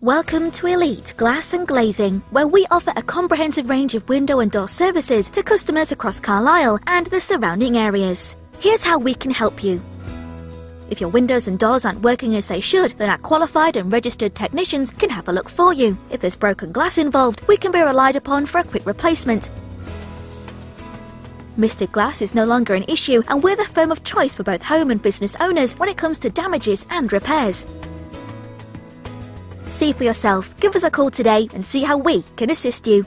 Welcome to Elite Glass and Glazing, where we offer a comprehensive range of window and door services to customers across Carlisle and the surrounding areas. Here's how we can help you. If your windows and doors aren't working as they should, then our qualified and registered technicians can have a look for you. If there's broken glass involved, we can be relied upon for a quick replacement. Misted glass is no longer an issue, and we're the firm of choice for both home and business owners when it comes to damages and repairs. See for yourself. Give us a call today and see how we can assist you.